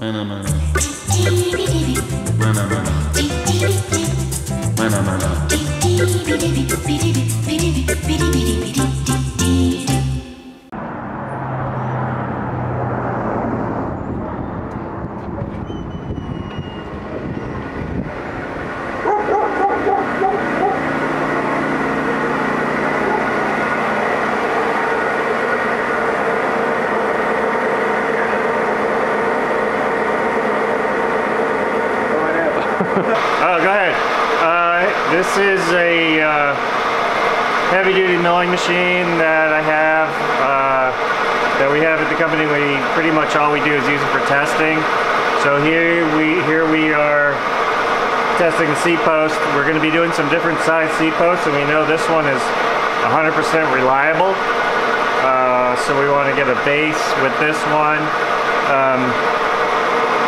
Go ahead. This is a heavy-duty milling machine that I have, that we have at the company. We pretty much all we do is use it for testing. So here we are testing the C-post. We're going to be doing some different size C-posts, and we know this one is 100% reliable. So we want to get a base with this one.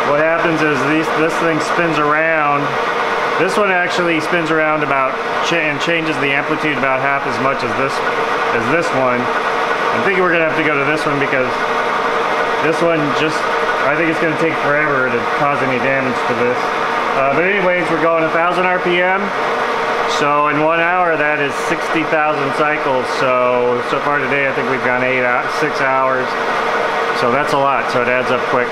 What happens is this thing spins around. This one actually spins around about and changes the amplitude about half as much as this one. I'm thinking we're gonna have to go to this one because this one just, I think it's gonna take forever to cause any damage to this. But anyways, we're going 1,000 RPM. So in 1 hour, that is 60,000 cycles. So far today, I think we've gone 6 hours. So that's a lot. So it adds up quick.